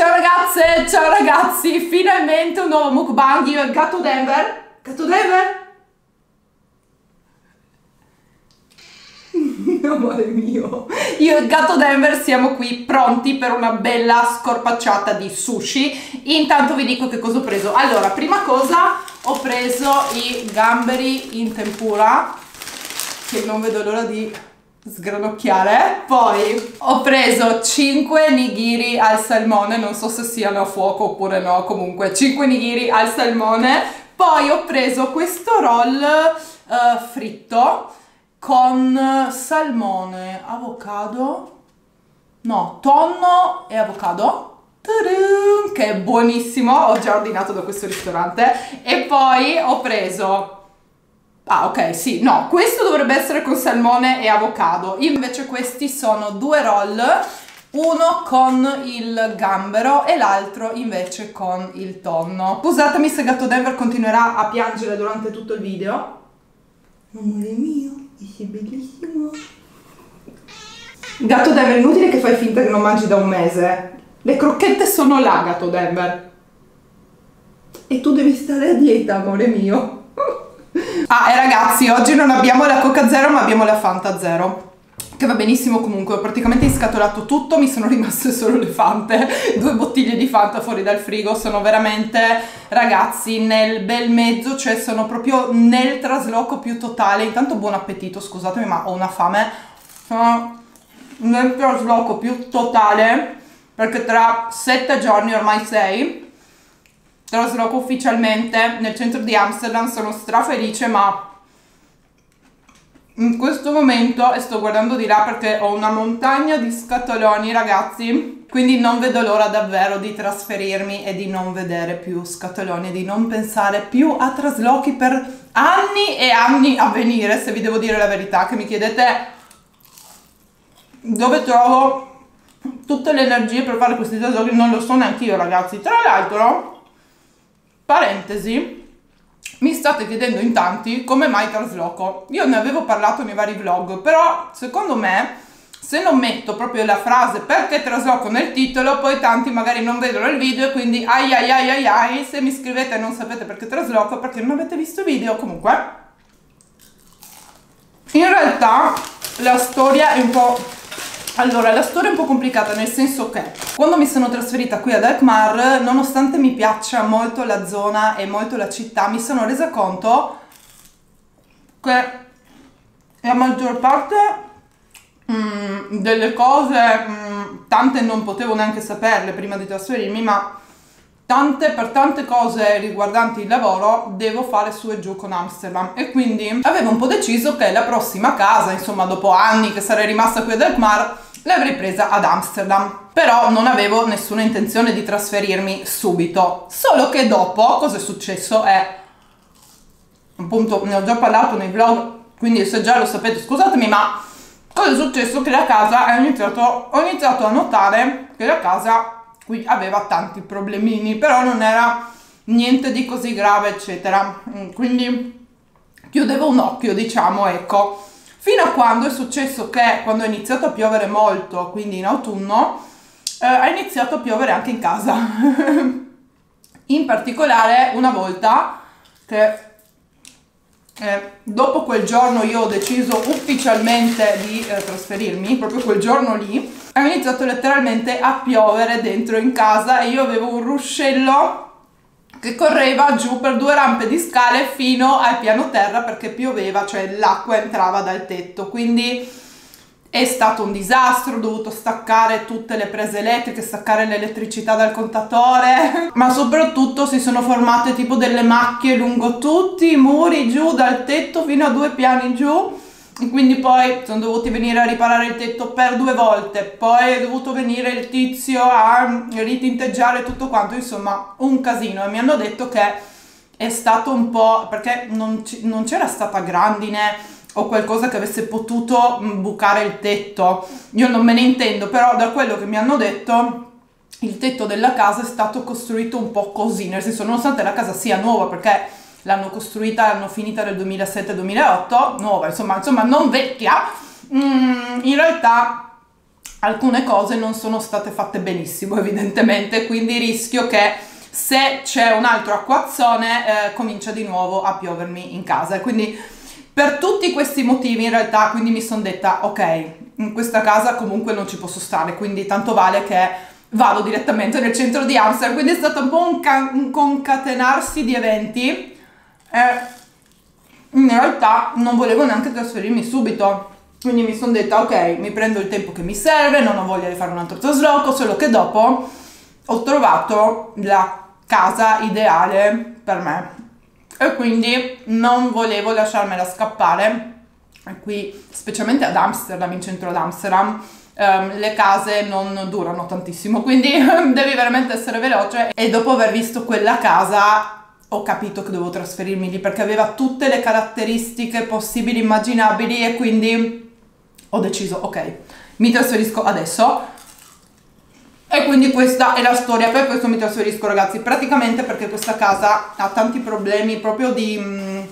Ciao ragazze, ciao ragazzi, finalmente un nuovo mukbang, io e Gatto Denver. Gatto Denver? Amore mio, io e Gatto Denver siamo qui pronti per una bella scorpacciata di sushi. Intanto vi dico che cosa ho preso. Allora, prima cosa ho preso i gamberi in tempura, che non vedo l'ora di sgranocchiare. Poi ho preso 5 nigiri al salmone, non so se siano a fuoco oppure no, comunque 5 nigiri al salmone. Poi ho preso questo roll fritto con salmone, avocado, no, tonno e avocado, che è buonissimo, ho già ordinato da questo ristorante. E poi ho preso, ah ok, sì, no, questo dovrebbe essere con salmone e avocado, invece questi sono due roll, uno con il gambero e l'altro invece con il tonno. Scusatemi se Gatto Denver continuerà a piangere durante tutto il video. Amore mio, sei bellissimo. Gatto Denver, è inutile che fai finta che non mangi da un mese. Le crocchette sono là, Gatto Denver. E tu devi stare a dieta, amore mio. Ah, e ragazzi, oggi non abbiamo la Coca Zero ma abbiamo la Fanta Zero, che va benissimo comunque. Ho praticamente inscatolato tutto, mi sono rimaste solo le Fante, 2 bottiglie di Fanta fuori dal frigo. Sono veramente, ragazzi, nel bel mezzo, cioè sono proprio nel trasloco più totale. Intanto buon appetito, scusatemi ma ho una fame. Sono nel trasloco più totale perché tra 7 giorni, ormai 6, trasloco ufficialmente nel centro di Amsterdam. Sono strafelice, ma in questo momento, e sto guardando di là perché ho una montagna di scatoloni, ragazzi, quindi non vedo l'ora davvero di trasferirmi e di non vedere più scatoloni, di non pensare più a traslochi per anni e anni a venire, se vi devo dire la verità. Che mi chiedete dove trovo tutte le energie per fare questi traslochi, non lo so neanche io, ragazzi. Tra l'altro, parentesi, mi state chiedendo in tanti come mai trasloco. Io ne avevo parlato nei vari vlog, però secondo me se non metto proprio la frase perché trasloco nel titolo, poi tanti magari non vedono il video e quindi ai ai ai ai ai, se mi scrivete e non sapete perché trasloco, perché non avete visto video. Comunque, in realtà la storia è un po'... Allora, la storia è un po' complicata, nel senso che quando mi sono trasferita qui ad Alkmaar, nonostante mi piaccia molto la zona e molto la città, mi sono resa conto che la maggior parte delle cose, tante non potevo neanche saperle prima di trasferirmi, ma per tante cose riguardanti il lavoro devo fare su e giù con Amsterdam. E quindi avevo un po' deciso che la prossima casa, insomma dopo anni che sarei rimasta qui ad Alkmaar, l'avrei presa ad Amsterdam. Però non avevo nessuna intenzione di trasferirmi subito. Solo che dopo cosa è successo è, appunto ne ho già parlato nei vlog, quindi se già lo sapete scusatemi, ma cosa è successo? Che la casa, ho iniziato a notare che la casa qui aveva tanti problemini, però non era niente di così grave, eccetera. Quindi chiudevo un occhio, diciamo, ecco. Fino a quando è successo che, quando è iniziato a piovere molto, quindi in autunno, ha iniziato a piovere anche in casa. In particolare una volta che dopo quel giorno io ho deciso ufficialmente di trasferirmi, proprio quel giorno lì ha iniziato letteralmente a piovere dentro in casa e io avevo un ruscello che correva giù per 2 rampe di scale fino al piano terra perché pioveva, cioè l'acqua entrava dal tetto. Quindi è stato un disastro, ho dovuto staccare tutte le prese elettriche, staccare l'elettricità dal contatore, ma soprattutto si sono formate tipo delle macchie lungo tutti i muri, giù dal tetto fino a 2 piani giù, e quindi poi sono dovuti venire a riparare il tetto per 2 volte, poi è dovuto venire il tizio a ritinteggiare tutto quanto, insomma un casino. E mi hanno detto che è stato un po' perché non c'era stata grandine o qualcosa che avesse potuto bucare il tetto. Io non me ne intendo, però da quello che mi hanno detto il tetto della casa è stato costruito un po' così, nel senso, nonostante la casa sia nuova, perché l'hanno costruita, l'hanno finita nel 2007-2008, nuova insomma non vecchia, in realtà alcune cose non sono state fatte benissimo evidentemente, quindi rischio che se c'è un altro acquazzone comincia di nuovo a piovermi in casa. Quindi per tutti questi motivi in realtà quindi mi sono detta ok, in questa casa comunque non ci posso stare, quindi tanto vale che vado direttamente nel centro di Amsterdam. Quindi è stato un po' un concatenarsi di eventi e in realtà non volevo neanche trasferirmi subito, quindi mi sono detta ok, mi prendo il tempo che mi serve, non ho voglia di fare un altro trasloco, solo che dopo ho trovato la casa ideale per me e quindi non volevo lasciarmela scappare. Qui, specialmente ad Amsterdam, in centro ad Amsterdam, le case non durano tantissimo, quindi devi veramente essere veloce. E dopo aver visto quella casa ho capito che dovevo trasferirmi lì perché aveva tutte le caratteristiche possibili, immaginabili, e quindi ho deciso ok, mi trasferisco adesso. E quindi questa è la storia, per questo mi trasferisco, ragazzi, praticamente perché questa casa ha tanti problemi proprio di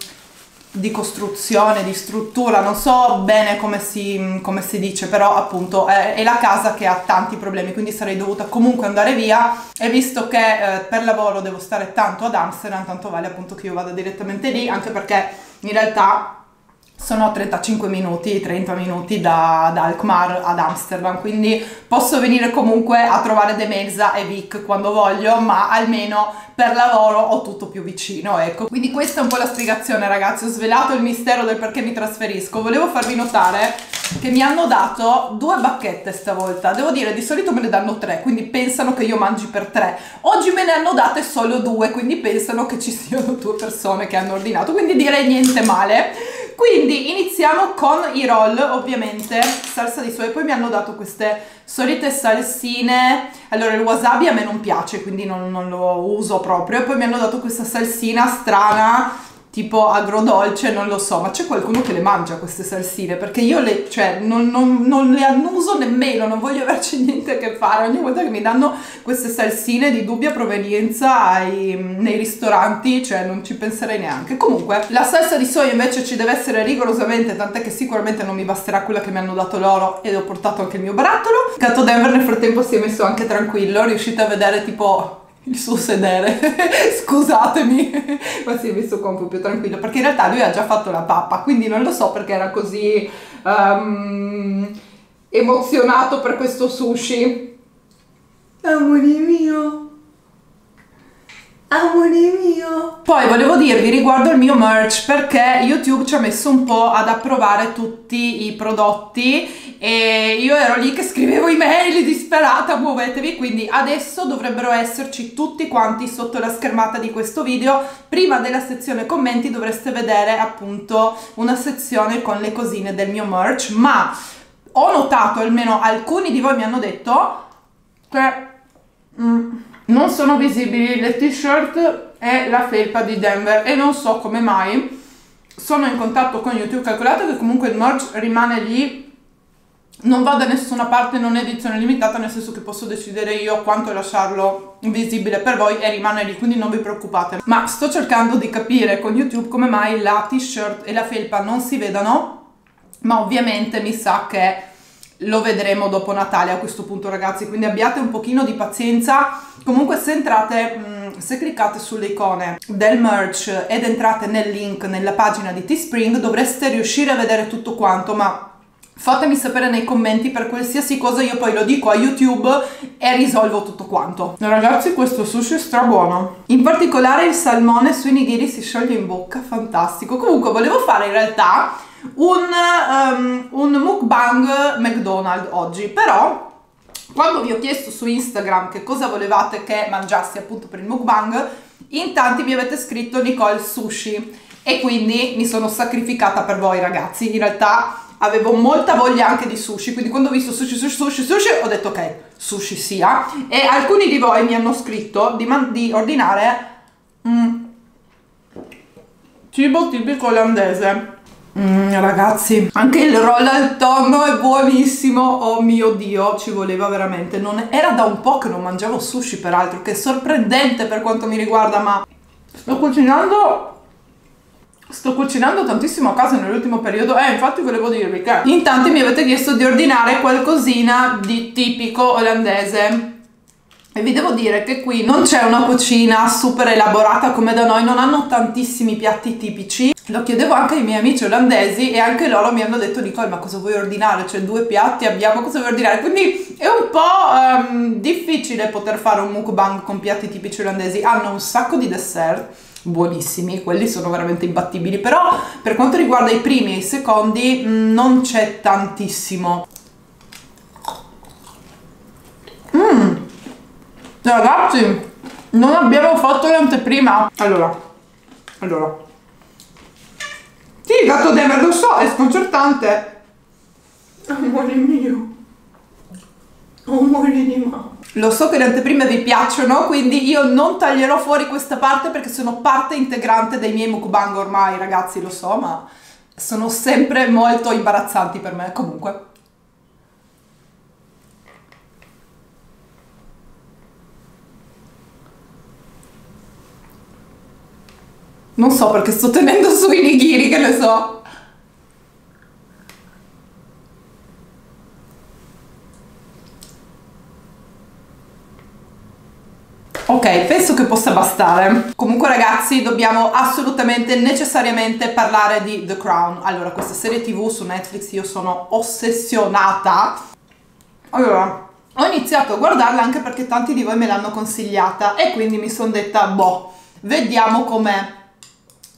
costruzione, di struttura, non so bene come si dice, però appunto è la casa che ha tanti problemi, quindi sarei dovuta comunque andare via. E visto che per lavoro devo stare tanto ad Amsterdam, tanto vale appunto che io vada direttamente lì, anche perché in realtà sono a 35 minuti, 30 minuti da Alkmaar ad Amsterdam, quindi posso venire comunque a trovare De Melza e Vic quando voglio, ma almeno per lavoro ho tutto più vicino, ecco. Quindi questa è un po' la spiegazione, ragazzi, ho svelato il mistero del perché mi trasferisco. Volevo farvi notare che mi hanno dato 2 bacchette stavolta, devo dire di solito me ne danno 3, quindi pensano che io mangi per 3, oggi me ne hanno date solo 2, quindi pensano che ci siano 2 persone che hanno ordinato, quindi direi niente male. Quindi iniziamo con i roll, ovviamente, salsa di soia, poi mi hanno dato queste solite salsine. Allora, il wasabi a me non piace, quindi non lo uso proprio, e poi mi hanno dato questa salsina strana, tipo agrodolce, non lo so, ma c'è qualcuno che le mangia queste salsine, perché io le, cioè, non le annuso nemmeno, non voglio averci niente a che fare. Ogni volta che mi danno queste salsine di dubbia provenienza nei ristoranti, cioè non ci penserei neanche. Comunque la salsa di soia invece ci deve essere rigorosamente, tant'è che sicuramente non mi basterà quella che mi hanno dato loro, ed ho portato anche il mio barattolo. Gatto Denver nel frattempo si è messo anche tranquillo, riuscite a vedere tipo il suo sedere, scusatemi, ma si è messo qua un po' più tranquillo, perché in realtà lui ha già fatto la pappa, quindi non lo so perché era così emozionato per questo sushi. Amore mio, amore mio. Poi volevo dirvi riguardo il mio merch, perché YouTube ci ha messo un po' ad approvare tutti i prodotti e io ero lì che scrivevo email disperata, muovetevi. Quindi adesso dovrebbero esserci tutti quanti sotto la schermata di questo video, prima della sezione commenti dovreste vedere appunto una sezione con le cosine del mio merch, ma ho notato, almeno alcuni di voi mi hanno detto che non sono visibili le t-shirt e la felpa di Denver, e non so come mai. Sono in contatto con YouTube, calcolate che comunque il merch rimane lì, non va da nessuna parte, non è edizione limitata, nel senso che posso decidere io quanto lasciarlo visibile per voi e rimane lì, quindi non vi preoccupate. Ma sto cercando di capire con YouTube come mai la t-shirt e la felpa non si vedano, ma ovviamente mi sa che lo vedremo dopo Natale a questo punto, ragazzi, quindi abbiate un pochino di pazienza. Comunque se entrate, se cliccate sulle icone del merch ed entrate nel link nella pagina di Teespring dovreste riuscire a vedere tutto quanto, ma fatemi sapere nei commenti per qualsiasi cosa, io poi lo dico a YouTube e risolvo tutto quanto. Ragazzi, questo sushi è strabuono, in particolare il salmone sui nigiri si scioglie in bocca, fantastico. Comunque volevo fare in realtà un mukbang McDonald's oggi, però quando vi ho chiesto su Instagram che cosa volevate che mangiassi appunto per il mukbang, in tanti mi avete scritto Nicole sushi, e quindi mi sono sacrificata per voi, ragazzi. In realtà avevo molta voglia anche di sushi, quindi quando ho visto sushi ho detto ok, sushi sia. E alcuni di voi mi hanno scritto di ordinare cibo tipico olandese. Ragazzi, anche il roll al tonno è buonissimo, oh mio Dio, ci voleva veramente. Non era da un po' che non mangiavo sushi, peraltro, che è sorprendente per quanto mi riguarda, ma sto cucinando Sto cucinando tantissimo a casa nell'ultimo periodo. Infatti volevo dirvi che in tanti mi avete chiesto di ordinare qualcosina di tipico olandese. E vi devo dire che qui non c'è una cucina super elaborata come da noi, non hanno tantissimi piatti tipici. Lo chiedevo anche ai miei amici olandesi e anche loro mi hanno detto: Nicole, ma cosa vuoi ordinare? Cioè, due piatti abbiamo, cosa vuoi ordinare? Quindi è un po' difficile poter fare un mukbang con piatti tipici olandesi. Hanno un sacco di dessert buonissimi, quelli sono veramente imbattibili, però per quanto riguarda i primi e i secondi non c'è tantissimo. Ragazzi, non abbiamo fatto l'anteprima. Allora. Sì, Gatto Denver, lo so, è sconcertante. Amore mio. Amore di mamma. Lo so che le anteprime vi piacciono, quindi io non taglierò fuori questa parte perché sono parte integrante dei miei mukbang ormai, ragazzi, lo so, ma sono sempre molto imbarazzanti per me, comunque. Non so perché sto tenendo su i nigiri, che ne so. Ok, penso che possa bastare. Comunque ragazzi, dobbiamo assolutamente, necessariamente parlare di The Crown. Allora, questa serie TV su Netflix io sono ossessionata. Allora, ho iniziato a guardarla anche perché tanti di voi me l'hanno consigliata e quindi mi sono detta, boh, vediamo com'è.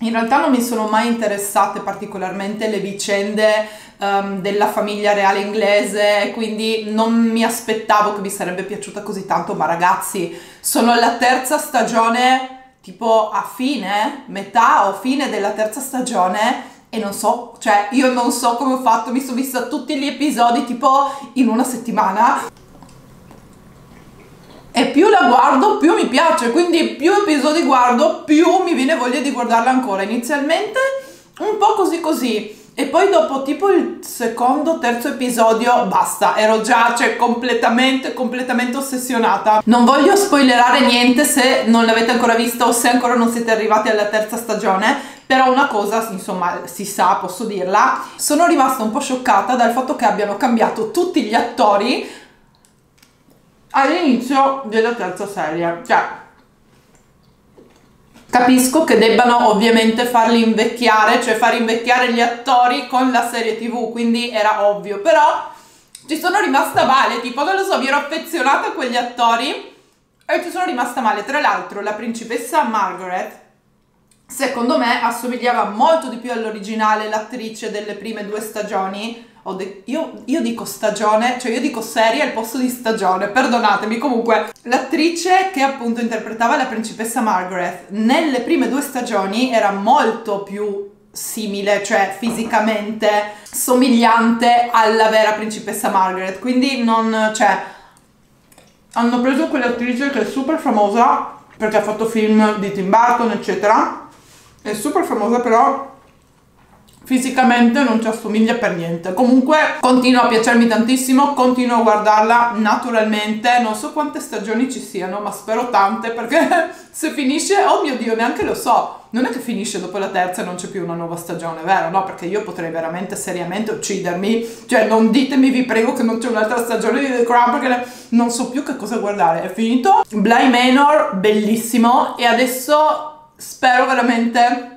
In realtà non mi sono mai interessate particolarmente le vicende della famiglia reale inglese, quindi non mi aspettavo che mi sarebbe piaciuta così tanto, ma ragazzi, sono alla terza stagione, tipo a fine, metà o fine della terza stagione, e non so, cioè io non so come ho fatto, mi sono vista tutti gli episodi tipo in una settimana. E più la guardo più mi piace, quindi più episodi guardo più mi viene voglia di guardarla ancora. Inizialmente un po' così e poi dopo tipo il secondo, terzo episodio basta, ero già, cioè, completamente ossessionata. Non voglio spoilerare niente se non l'avete ancora vista o se ancora non siete arrivati alla terza stagione, però una cosa, insomma, si sa, posso dirla, sono rimasta un po' scioccata dal fatto che abbiano cambiato tutti gli attori all'inizio della terza serie. Cioè, capisco che debbano ovviamente farli invecchiare, cioè far invecchiare gli attori con la serie TV, quindi era ovvio, però ci sono rimasta male, tipo, non lo so, mi ero affezionata a quegli attori e ci sono rimasta male. Tra l'altro la principessa Margaret secondo me assomigliava molto di più all'originale, l'attrice delle prime due stagioni. Io dico stagione, cioè io dico serie al posto di stagione, perdonatemi. Comunque, l'attrice che appunto interpretava la principessa Margaret nelle prime due stagioni era molto più simile, cioè fisicamente somigliante alla vera principessa Margaret, quindi non, cioè, hanno preso quell'attrice che è super famosa perché ha fatto film di Tim Burton eccetera, è super famosa, però fisicamente non ci assomiglia per niente. Comunque continua a piacermi tantissimo, continuo a guardarla naturalmente, non so quante stagioni ci siano, ma spero tante, perché se finisce, oh mio Dio, neanche lo so. Non è che finisce dopo la terza e non c'è più una nuova stagione, vero? No, perché io potrei veramente seriamente uccidermi, cioè non ditemi, vi prego, che non c'è un'altra stagione di The Crown perché non so più che cosa guardare. È finito Bly Manor, bellissimo, e adesso spero veramente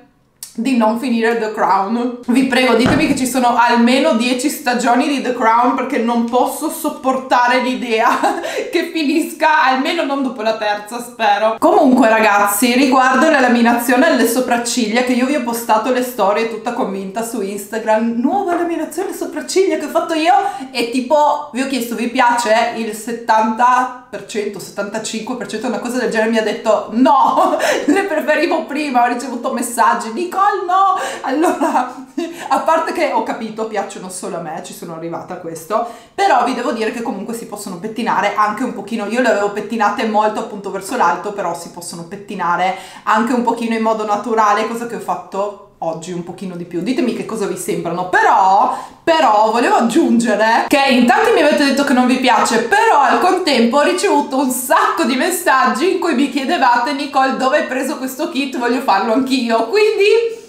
di non finire The Crown. Vi prego, ditemi che ci sono almeno 10 stagioni di The Crown perché non posso sopportare l'idea che finisca, almeno non dopo la terza, spero. Comunque ragazzi, riguardo la laminazione alle sopracciglia, che io vi ho postato le storie tutta convinta su Instagram, nuova laminazione sopracciglia che ho fatto io, e tipo vi ho chiesto vi piace, il 75% una cosa del genere mi ha detto no, le preferivo prima. Ho ricevuto messaggi, Nicole no. Allora, a parte che ho capito piacciono solo a me, ci sono arrivata a questo, però vi devo dire che comunque si possono pettinare anche un pochino. Io le avevo pettinate molto appunto verso l'alto, però si possono pettinare anche un pochino in modo naturale, cosa che ho fatto oggi un pochino di più. Ditemi che cosa vi sembrano. Però volevo aggiungere che in tanti mi avete detto che non vi piace, però al contempo ho ricevuto un sacco di messaggi in cui mi chiedevate: Nicole, dove hai preso questo kit? Voglio farlo anch'io. Quindi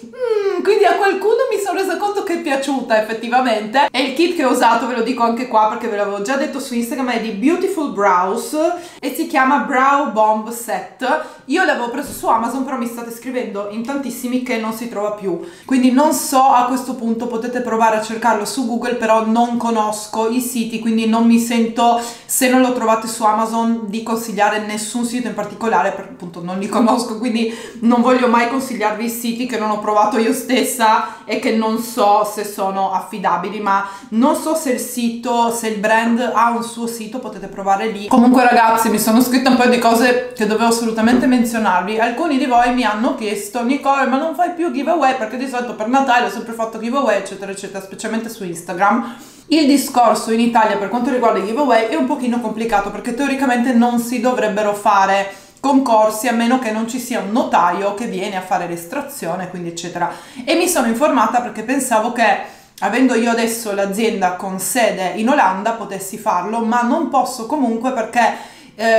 qualcuno mi sono resa conto che è piaciuta effettivamente. E il kit che ho usato, ve lo dico anche qua perché ve l'avevo già detto su Instagram, è di Beautiful Brows e si chiama Brow Bomb Set. Io l'avevo preso su Amazon, però mi state scrivendo in tantissimi che non si trova più, quindi non so, a questo punto potete provare a cercarlo su Google, però non conosco i siti, quindi non mi sento, se non lo trovate su Amazon, di consigliare nessun sito in particolare perché appunto non li conosco, quindi non voglio mai consigliarvi siti che non ho provato io stessa e che non so se sono affidabili. Ma non so se il sito, se il brand ha un suo sito, potete provare lì. Comunque ragazzi, mi sono scritta un paio di cose che dovevo assolutamente menzionarvi. Alcuni di voi mi hanno chiesto: Nicole, ma non fai più giveaway? Perché di solito per Natale ho sempre fatto giveaway eccetera eccetera, specialmente su Instagram. Il discorso in Italia per quanto riguarda i giveaway è un pochino complicato, perché teoricamente non si dovrebbero fare concorsi a meno che non ci sia un notaio che viene a fare l'estrazione, quindi eccetera. E mi sono informata perché pensavo che, avendo io adesso l'azienda con sede in Olanda, potessi farlo, ma non posso comunque perché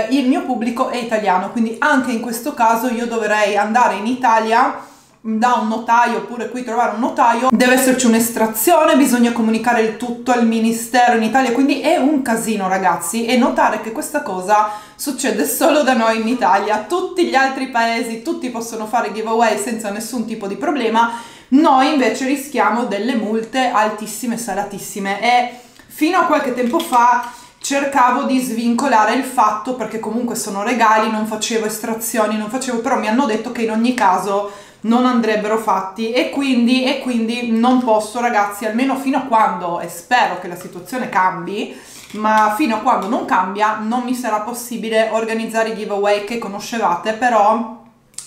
il mio pubblico è italiano, quindi anche in questo caso io dovrei andare in Italia da un notaio, oppure qui trovare un notaio, deve esserci un'estrazione, bisogna comunicare il tutto al ministero in Italia, quindi è un casino ragazzi. E notare che questa cosa succede solo da noi in Italia, tutti gli altri paesi, tutti possono fare giveaway senza nessun tipo di problema, noi invece rischiamo delle multe altissime, salatissime. E fino a qualche tempo fa cercavo di svincolare il fatto, perché comunque sono regali, non facevo estrazioni, non facevo, però mi hanno detto che in ogni caso non andrebbero fatti, e quindi non posso ragazzi, almeno fino a quando, e spero che la situazione cambi, ma fino a quando non cambia non mi sarà possibile organizzare i giveaway che conoscevate. Però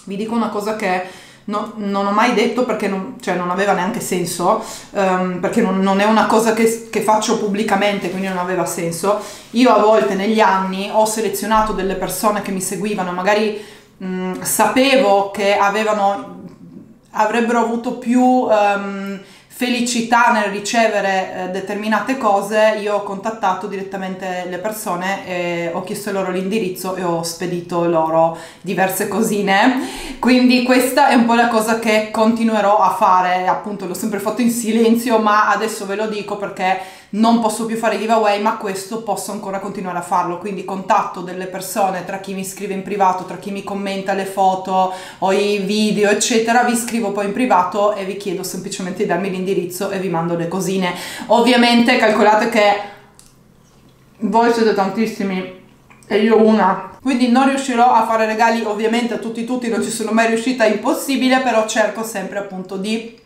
vi dico una cosa che non ho mai detto perché non aveva neanche senso, perché non è una cosa che faccio pubblicamente, quindi non aveva senso. Io a volte negli anni ho selezionato delle persone che mi seguivano, magari sapevo che avrebbero avuto più felicità nel ricevere determinate cose. Io ho contattato direttamente le persone e ho chiesto loro l'indirizzo e ho spedito loro diverse cosine, quindi questa è un po' la cosa che continuerò a fare. Appunto l'ho sempre fatto in silenzio, ma adesso ve lo dico perché non posso più fare giveaway, ma questo posso ancora continuare a farlo. Quindi contatto delle persone, tra chi mi scrive in privato, tra chi mi commenta le foto o i video eccetera, vi scrivo poi in privato e vi chiedo semplicemente di darmi l'indirizzo e vi mando le cosine. Ovviamente calcolate che voi siete tantissimi e io una, quindi non riuscirò a fare regali ovviamente a tutti, non ci sono mai riuscita, è impossibile, però cerco sempre appunto di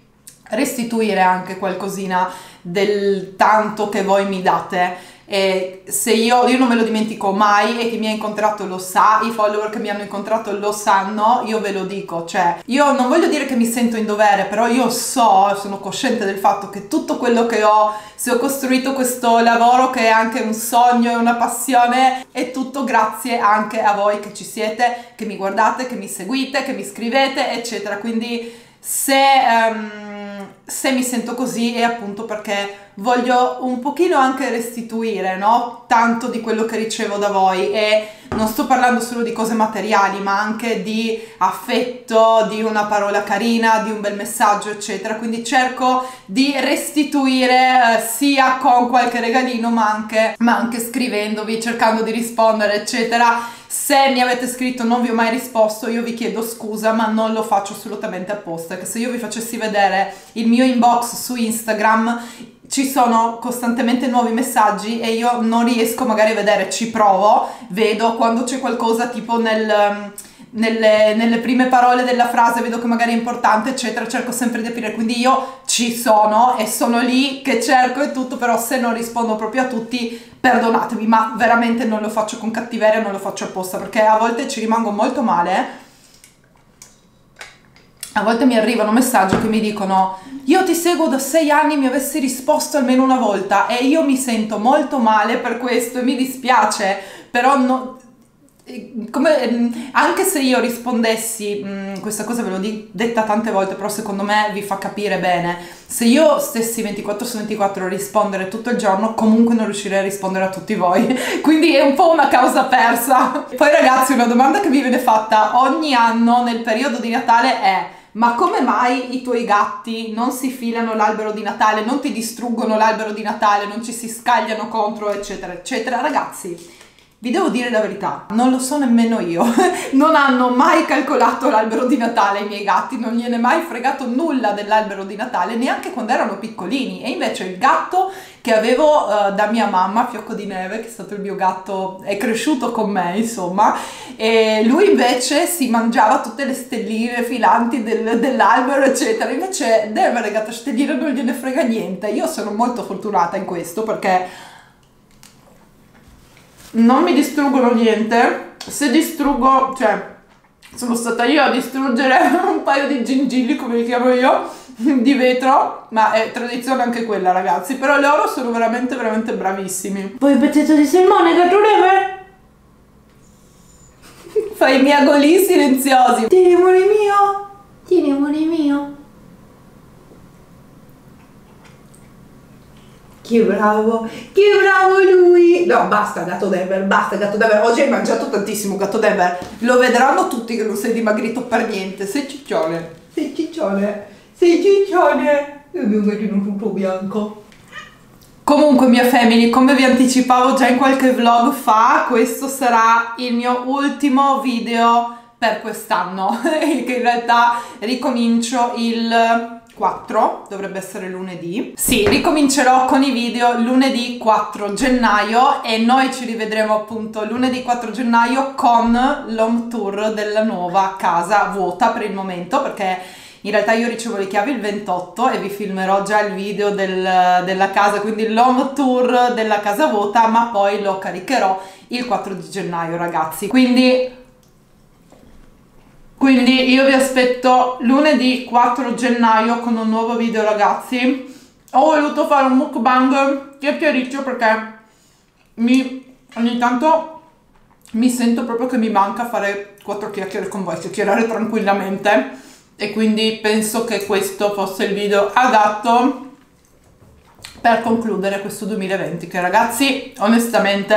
restituire anche qualcosina del tanto che voi mi date. E se io non me lo dimentico mai, e chi mi ha incontrato lo sa, i follower che mi hanno incontrato lo sanno, io ve lo dico, cioè io non voglio dire che mi sento in dovere, però io sono cosciente del fatto che tutto quello che ho, se ho costruito questo lavoro che è anche un sogno e una passione, è tutto grazie anche a voi che ci siete, che mi guardate, che mi seguite, che mi scrivete eccetera. Quindi se mi sento così è appunto perché voglio un pochino anche restituire, no? Tanto di quello che ricevo da voi. E non sto parlando solo di cose materiali, ma anche di affetto, di una parola carina, di un bel messaggio eccetera. Quindi cerco di restituire sia con qualche regalino ma anche scrivendovi, cercando di rispondere eccetera. Se mi avete scritto non vi ho mai risposto, io vi chiedo scusa, ma non lo faccio assolutamente apposta, che se io vi facessi vedere il mio inbox su Instagram ci sono costantemente nuovi messaggi e io non riesco magari a vedere, ci provo, vedo quando c'è qualcosa tipo nelle prime parole della frase, vedo che magari è importante eccetera, cerco sempre di aprire, quindi io ci sono e sono lì che cerco e tutto, però se non rispondo proprio a tutti perdonatemi, ma veramente non lo faccio con cattiveria, non lo faccio apposta, perché a volte ci rimango molto male. A volte mi arrivano messaggi che mi dicono: io ti seguo da 6 anni, mi avessi risposto almeno una volta, e io mi sento molto male per questo e mi dispiace, però no, come, anche se io rispondessi, questa cosa ve l'ho detta tante volte, però secondo me vi fa capire bene, se io stessi 24 su 24 a rispondere tutto il giorno comunque non riuscirei a rispondere a tutti voi quindi è un po' una causa persa. Poi ragazzi, una domanda che mi viene fatta ogni anno nel periodo di Natale è: ma come mai i tuoi gatti non si filano l'albero di Natale, non ti distruggono l'albero di Natale, non ci si scagliano contro, eccetera, eccetera. Ragazzi, vi devo dire la verità, non lo so nemmeno io, non hanno mai calcolato l'albero di Natale i miei gatti, non gliene è mai fregato nulla dell'albero di Natale, neanche quando erano piccolini. E invece il gatto che avevo da mia mamma, Fiocco di Neve, che è stato il mio gatto, è cresciuto con me, insomma, e lui invece si mangiava tutte le stelline filanti dell'albero, eccetera. Invece Denver, il gatto stellino, non gliene frega niente. Io sono molto fortunata in questo, perché non mi distruggono niente. Se distruggo, cioè sono stata io a distruggere un paio di gingilli, come li chiamo io, di vetro, ma è tradizione anche quella, ragazzi. Però loro sono veramente veramente bravissimi. Poi il pezzetto di salmone, Gatto Denver? Fai i miagolini silenziosi. Tieni amore mio, tieni amore mio. Che bravo lui! No, basta Gatto Denver, basta Gatto Denver. Oggi hai mangiato tantissimo Gatto Denver. Lo vedranno tutti che non sei dimagrito per niente. Sei ciccione. Sei ciccione. Sei ciccione. E mi vedi in un tutto bianco. Comunque, mia family, come vi anticipavo già in qualche vlog fa, questo sarà il mio ultimo video per quest'anno. Che in realtà ricomincio il 4, dovrebbe essere lunedì. Sì, ricomincerò con i video lunedì 4 gennaio e noi ci rivedremo appunto lunedì 4 gennaio con l'home tour della nuova casa vuota per il momento, perché in realtà io ricevo le chiavi il 28 e vi filmerò già il video della casa, quindi l'home tour della casa vuota, ma poi lo caricherò il 4 di gennaio, ragazzi. Quindi io vi aspetto lunedì 4 gennaio con un nuovo video, ragazzi. Ho voluto fare un mukbang chiacchiericcio perché ogni tanto mi sento proprio che mi manca fare 4 chiacchiere con voi, chiacchierare tranquillamente. E quindi penso che questo fosse il video adatto per concludere questo 2020, che ragazzi onestamente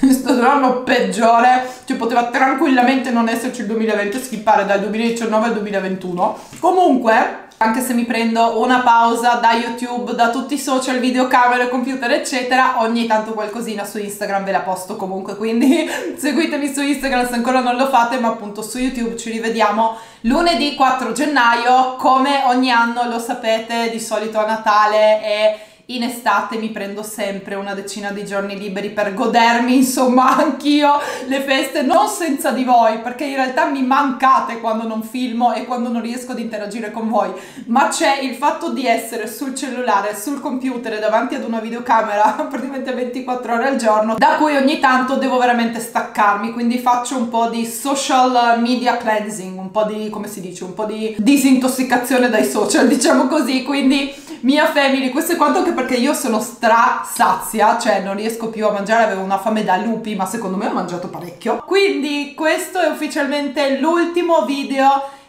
è stato l'anno peggiore, cioè poteva tranquillamente non esserci il 2020, skippare dal 2019 al 2021. Comunque, anche se mi prendo una pausa da YouTube, da tutti i social, videocamere, computer eccetera, ogni tanto qualcosina su Instagram ve la posto comunque, quindi seguitemi su Instagram se ancora non lo fate, ma appunto su YouTube ci rivediamo lunedì 4 gennaio, come ogni anno lo sapete, di solito a Natale e in estate mi prendo sempre una decina di giorni liberi per godermi, insomma, anch'io le feste, non senza di voi, perché in realtà mi mancate quando non filmo e quando non riesco ad interagire con voi, ma c'è il fatto di essere sul cellulare, sul computer, davanti ad una videocamera praticamente 24 ore al giorno, da cui ogni tanto devo veramente staccarmi, quindi faccio un po' di social media cleansing, un po' di, come si dice, un po' di disintossicazione dai social, diciamo così. Quindi mia family, questo è quanto, anche perché io sono stra-sazia, cioè non riesco più a mangiare, avevo una fame da lupi, ma secondo me ho mangiato parecchio. Quindi questo è ufficialmente l'ultimo video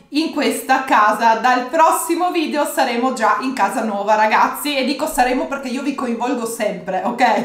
in questa casa. Dal prossimo video saremo già in casa nuova, ragazzi, e dico saremo perché io vi coinvolgo sempre, ok?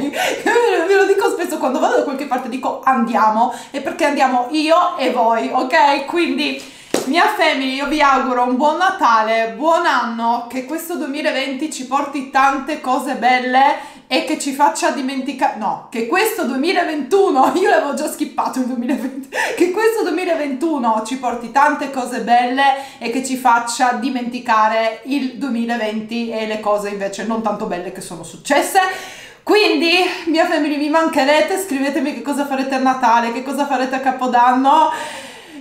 Ve lo dico spesso, quando vado da qualche parte dico andiamo, e perché andiamo io e voi, ok? Quindi mia family, io vi auguro un buon Natale, buon anno, che questo 2020 ci porti tante cose belle e che ci faccia dimenticare, no, che questo 2021, io l'avevo già skippato il 2020, che questo 2021 ci porti tante cose belle e che ci faccia dimenticare il 2020 e le cose invece non tanto belle che sono successe. Quindi, mia family, mi mancherete, scrivetemi che cosa farete a Natale, che cosa farete a Capodanno.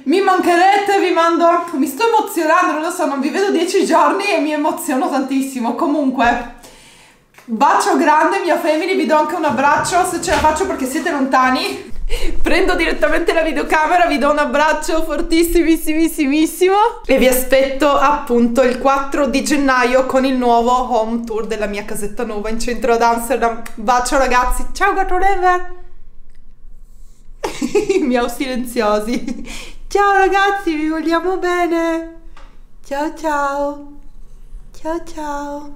Mi mancherete, vi mando, mi sto emozionando, non lo so, non vi vedo 10 giorni e mi emoziono tantissimo. Comunque, bacio grande mia family, vi do anche un abbraccio se ce la faccio perché siete lontani. Prendo direttamente la videocamera, vi do un abbraccio fortissimissimissimo e vi aspetto appunto il 4 di gennaio con il nuovo home tour della mia casetta nuova in centro ad Amsterdam. Bacio ragazzi, ciao Gatto Denver! Miau silenziosi! Ciao ragazzi, vi vogliamo bene! Ciao ciao! Ciao ciao!